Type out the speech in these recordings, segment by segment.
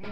With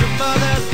your mother's